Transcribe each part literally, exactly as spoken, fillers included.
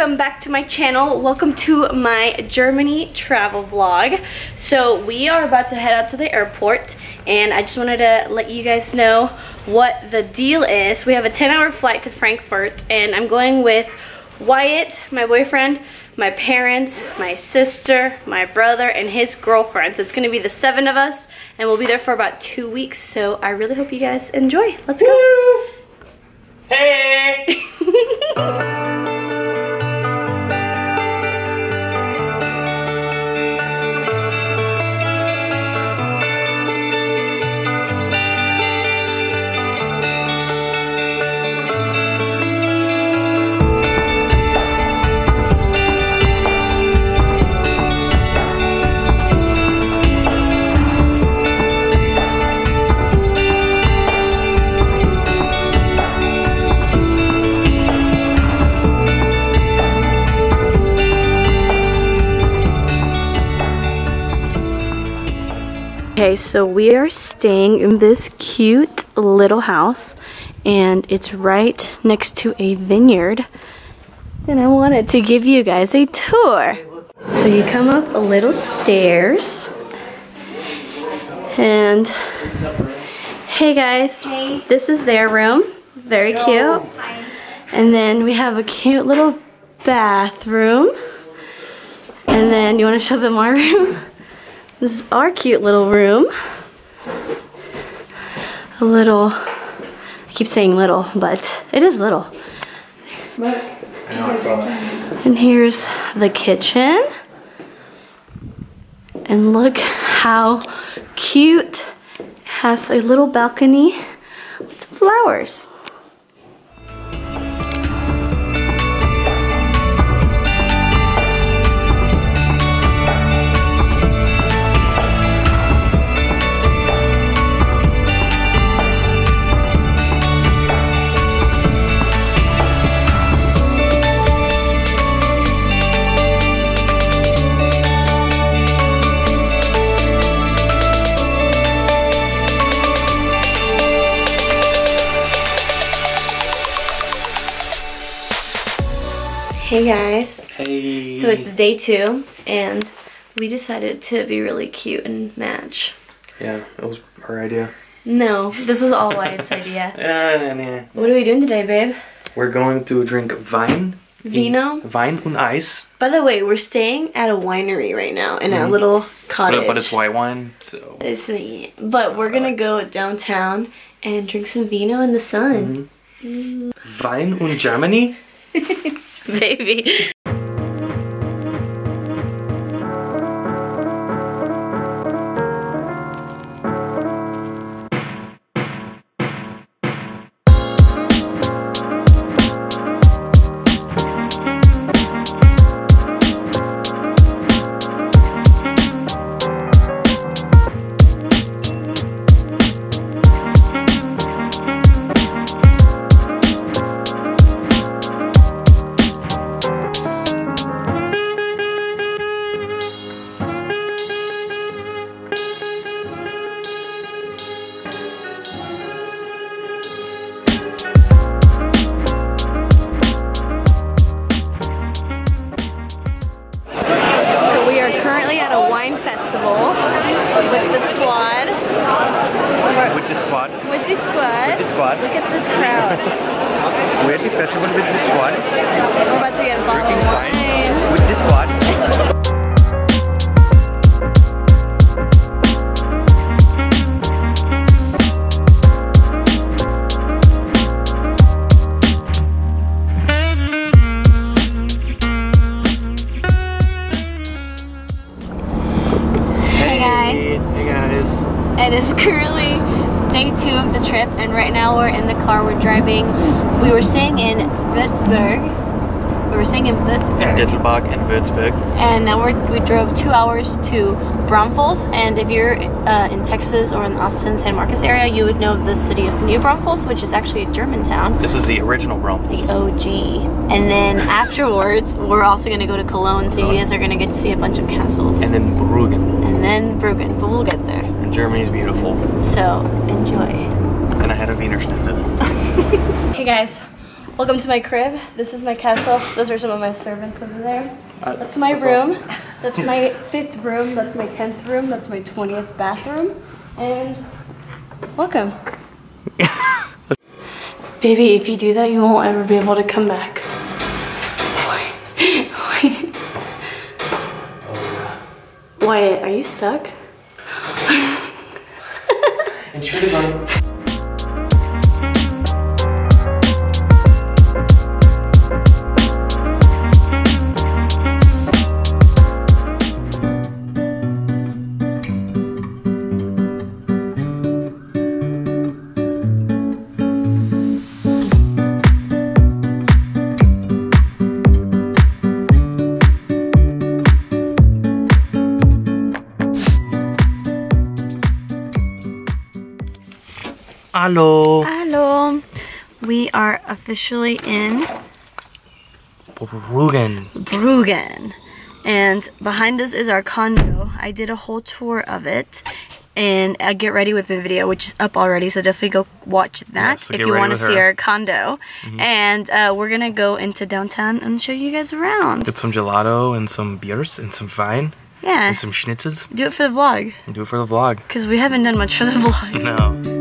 welcome back to my channel. Welcome to my Germany travel vlog. So we are about to head out to the airport, and I just wanted to let you guys know what the deal is. We have a ten hour flight to Frankfurt, and I'm going with Wyatt, my boyfriend, my parents, my sister, my brother, and his girlfriend. So it's gonna be the seven of us, and we'll be there for about two weeks. So I really hope you guys enjoy. Let's go. Woo! Hey! Okay, so we are staying in this cute little house, and it's right next to a vineyard, and I wanted to give you guys a tour. So you come up a little stairs, and hey guys, hey. This is their room, very cute. Hi. And then we have a cute little bathroom, and then you want to show them our room? This is our cute little room. A little, I keep saying little, but it is little. And here's the kitchen. And look how cute. It has a little balcony with flowers. Hey guys, hey. So it's day two, and we decided to be really cute and match. Yeah, it was her idea. No, this was all Wyatt's idea. Yeah, yeah, yeah. What are we doing today, babe? We're going to drink wine. Vino? Wine und Eis. By the way, we're staying at a winery right now in mm. our little cottage. But, but it's white wine, so... It's, but we're gonna go downtown and drink some vino in the sun. Mm. Mm. Wine und Germany? Baby. It is currently day two of the trip, and right now we're in the car, we're driving. We were staying in Würzburg. We were staying in Würzburg. In Dittelbach and Würzburg. And now we're, we drove two hours to Braunfels, and if you're uh, in Texas or in the Austin, San Marcos area, you would know the city of New Braunfels, which is actually a German town. This is the original Braunfels. The O G. And then afterwards, we're also going to go to Cologne, so you guys are going to get to see a bunch of castles. And then Brüggen. And then Brüggen, but we'll get there. Germany is beautiful. So, enjoy. And I had a Wienerschnitzel. Hey guys, Welcome to my crib. This is my castle. Those are some of my servants over there. Uh, that's my that's room. All. That's my fifth room. That's my tenth room. That's my twentieth bathroom. And welcome. Baby, if you do that, you won't ever be able to come back. Wyatt, are you stuck? Entschuldigung. Hello. Hello. We are officially in Brüggen. Brüggen. And behind us is our condo. I did a whole tour of it and I get ready with the video, which is up already, so definitely go watch that, yeah, if you want to see her. Our condo. Mm-hmm. And uh, we're gonna go into downtown and show you guys around. Get some gelato and some beers and some wine. Yeah. And some schnitzels. Do it for the vlog. And do it for the vlog. Because we haven't done much for the vlog. No.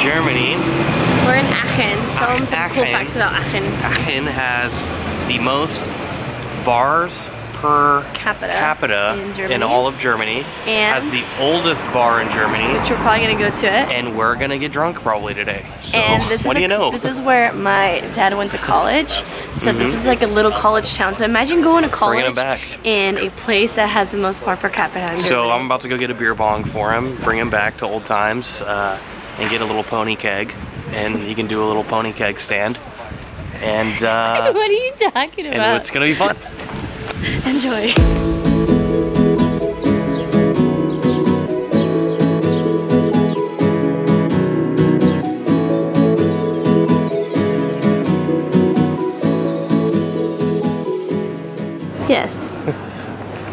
Germany. We're in Aachen. Tell them some cool facts about Aachen. Aachen has the most bars per capita, capita in, in all of Germany. And has the oldest bar in Germany. Which we're probably going to go to it. And we're going to get drunk probably today. So, and this what is do a, you know? This is where my dad went to college. So mm-hmm. This is like a little college town. So imagine going to college back. in a place that has the most bar per capita in Germany. So I'm about to go get a beer bong for him. Bring him back to old times. Uh, and get a little pony keg, and you can do a little pony keg stand. And, uh... what are you talking about? And it's gonna be fun. Enjoy. Yes.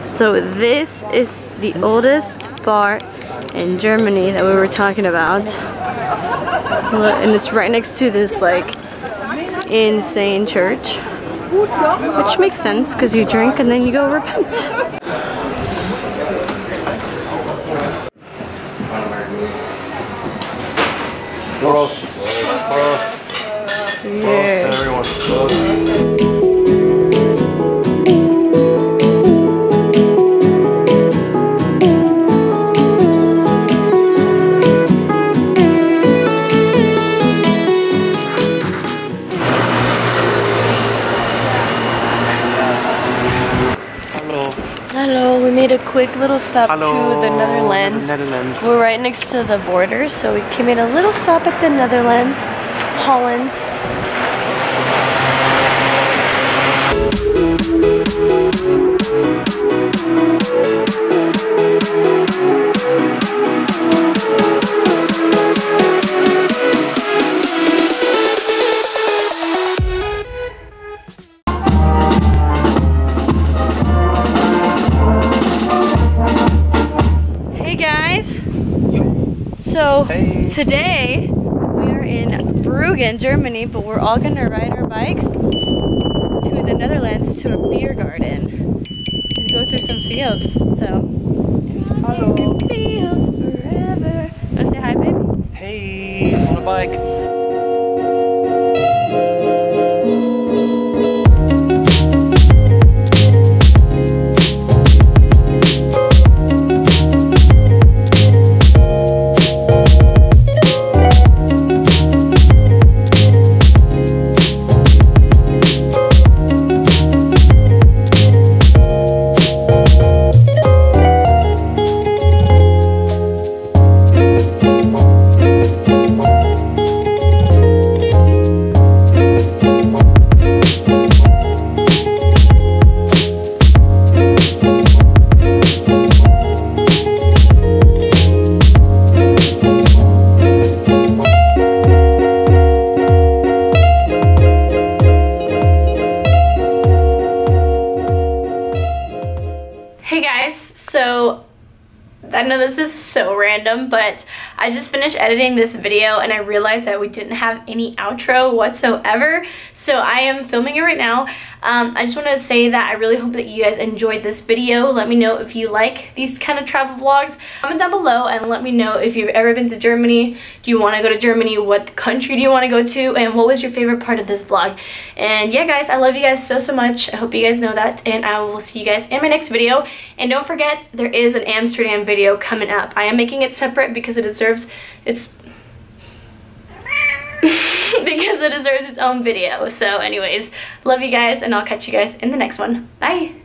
So this is the oldest bar in Germany that we were talking about, and it's right next to this like insane church, which makes sense because you drink and then you go repent. Prost. Prost. Prost, everyone. Prost. A quick little stop Hello, to the Netherlands. the Netherlands. We're right next to the border, so we came in a little stop at the Netherlands, Holland. So hey. Today we are in Brüggen, Germany, but we're all gonna ride our bikes to the Netherlands to a beer garden and go through some fields. So, hello. Fields forever. Wanna say hi, babe? Hey, on a bike. know this is so random, but I just finished editing this video and I realized that we didn't have any outro whatsoever, so I am filming it right now. Um, I just want to say that I really hope that you guys enjoyed this video. Let me know if you like these kind of travel vlogs. Comment down below and let me know if you've ever been to Germany. Do you want to go to Germany? What country do you want to go to? And what was your favorite part of this vlog? And yeah, guys, I love you guys so, so much. I hope you guys know that, and I will see you guys in my next video. And don't forget, there is an Amsterdam video coming up. I am making it separate because it deserves its... because it deserves its own video. So anyways, love you guys, and I'll catch you guys in the next one. Bye!